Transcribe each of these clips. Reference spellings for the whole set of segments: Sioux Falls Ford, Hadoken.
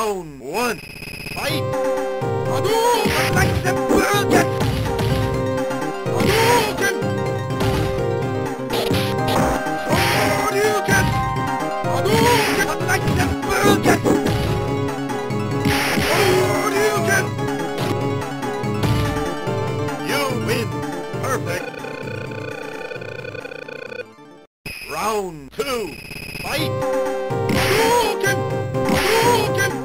Round one. Fight! Hadoken! Like the Hadoken! Hadoken! Hadoken! Hadoken! Like the Hadoken! Hadoken! You win! Perfect! Round two. Fight! Hadoken! Hadoken! Hadoken!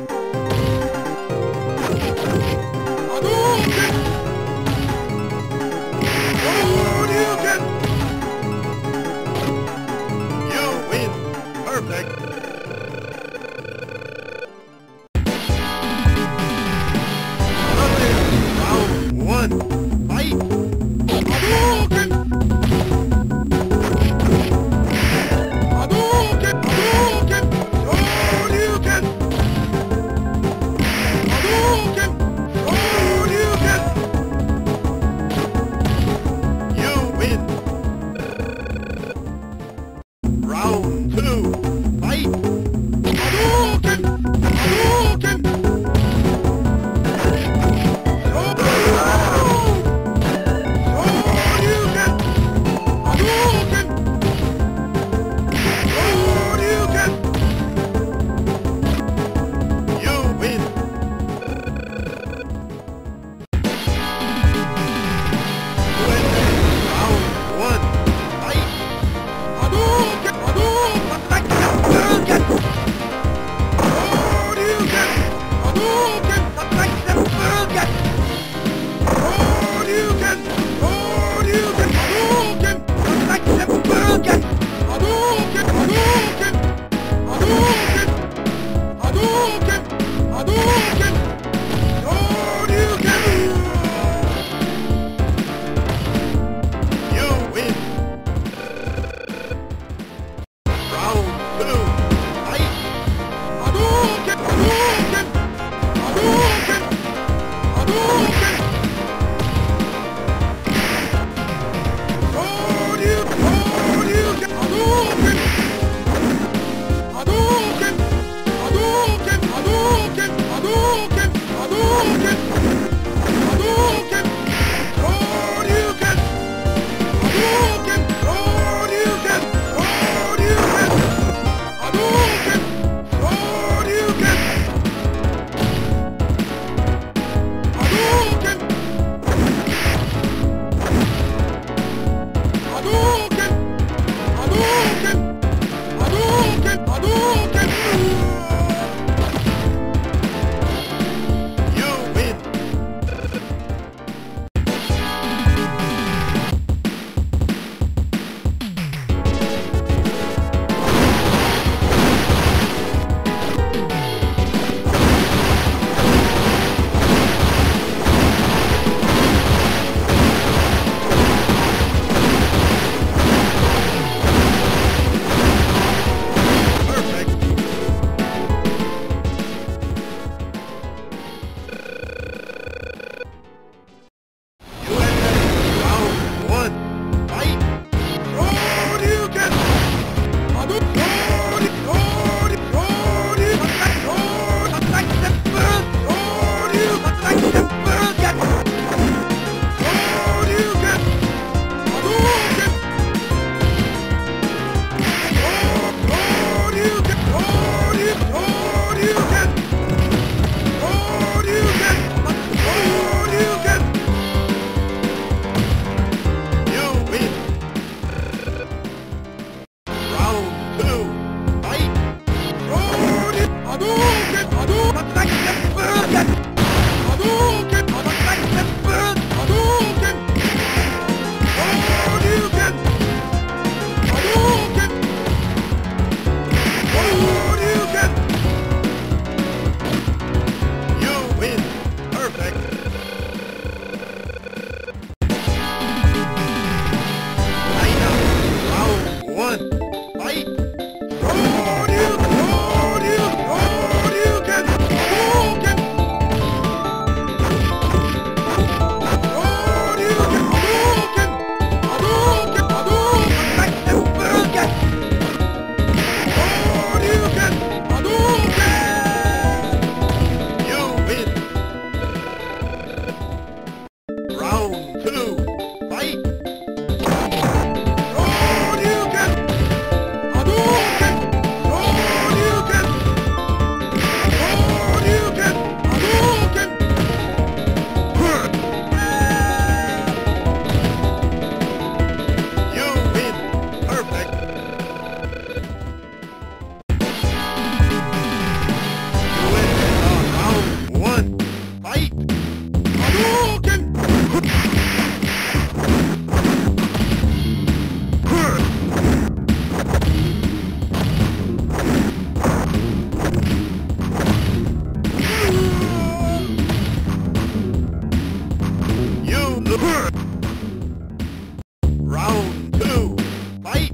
Round 2, fight!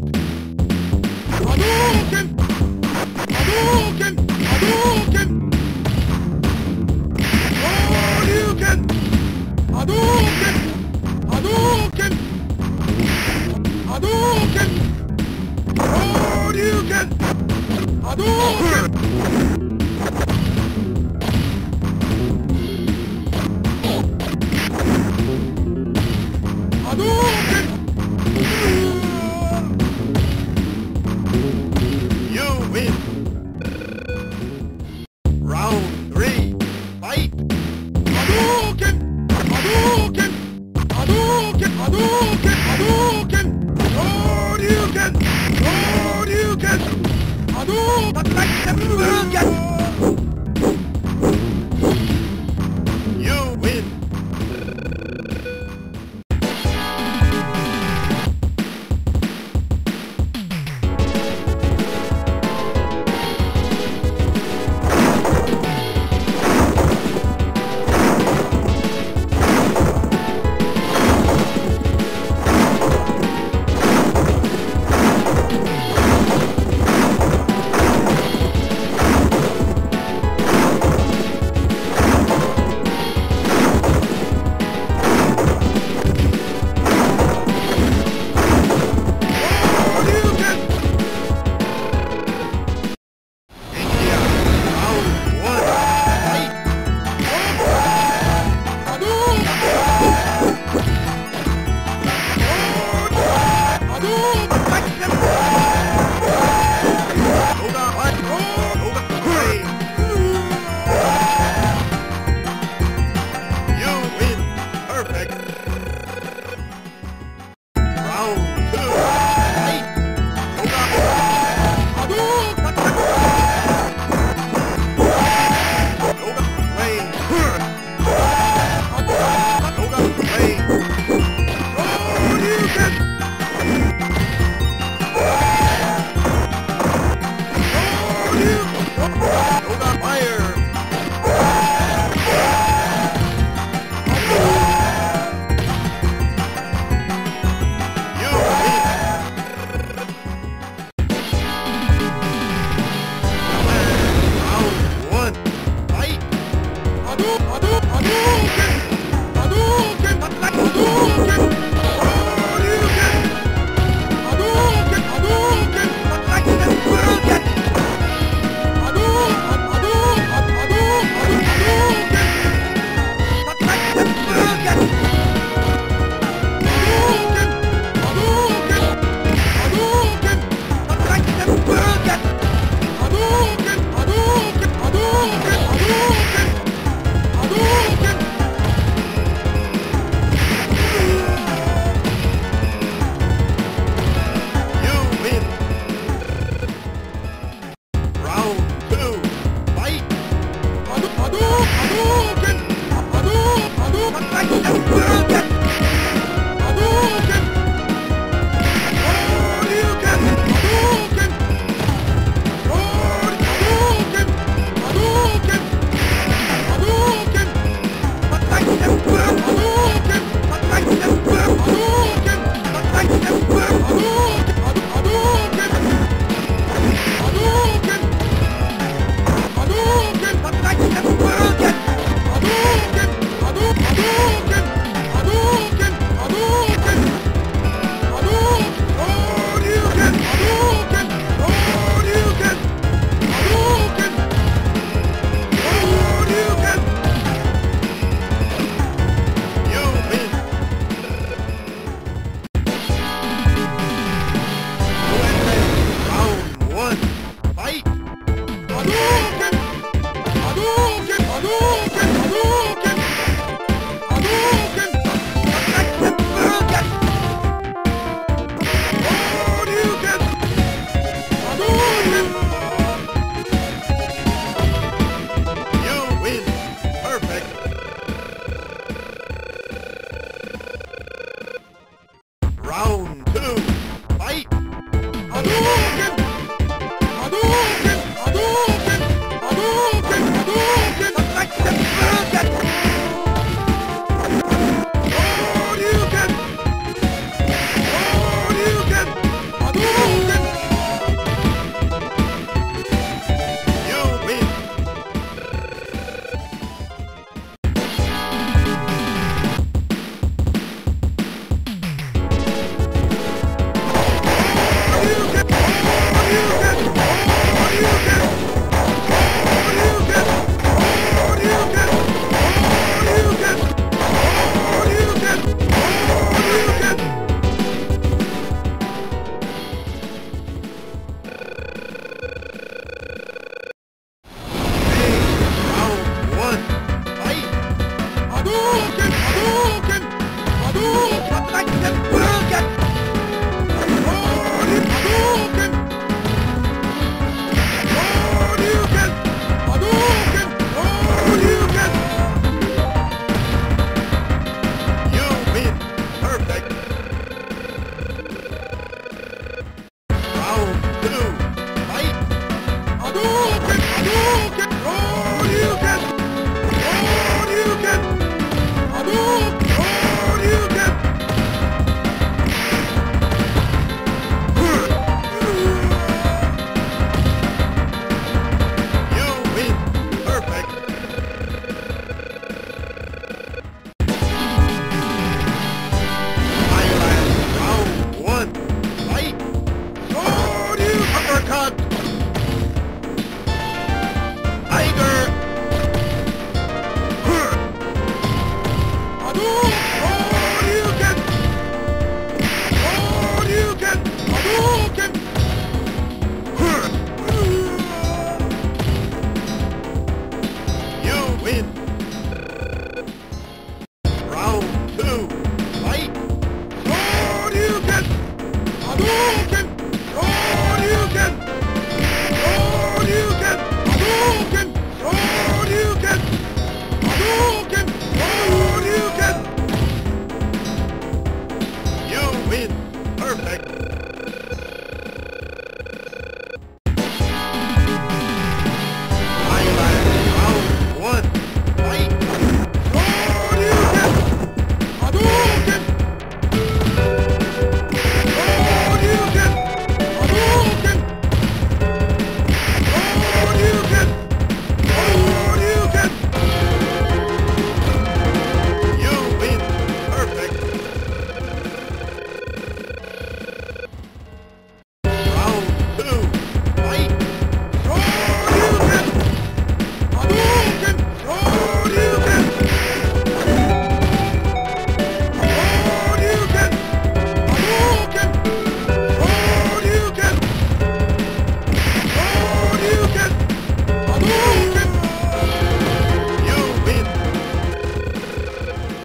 Hadoken! Hadoken! Hadoken! Hadoken! Hadoken! Hadoken! Hadoken! Hadoken! Hadoken!